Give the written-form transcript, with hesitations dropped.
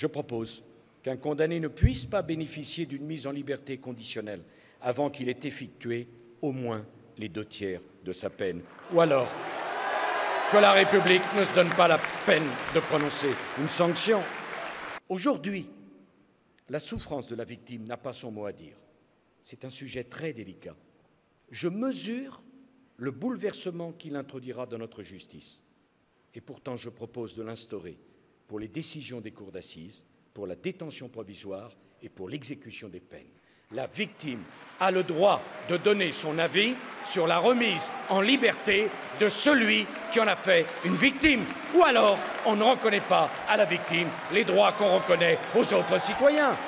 Je propose qu'un condamné ne puisse pas bénéficier d'une mise en liberté conditionnelle avant qu'il ait effectué au moins les 2/3 de sa peine, ou alors que la République ne se donne pas la peine de prononcer une sanction. Aujourd'hui, la souffrance de la victime n'a pas son mot à dire. C'est un sujet très délicat. Je mesure le bouleversement qu'il introduira dans notre justice. Et pourtant, je propose de l'instaurer pour les décisions des cours d'assises, pour la détention provisoire et pour l'exécution des peines. La victime a le droit de donner son avis sur la remise en liberté de celui qui en a fait une victime. Ou alors, on ne reconnaît pas à la victime les droits qu'on reconnaît aux autres citoyens.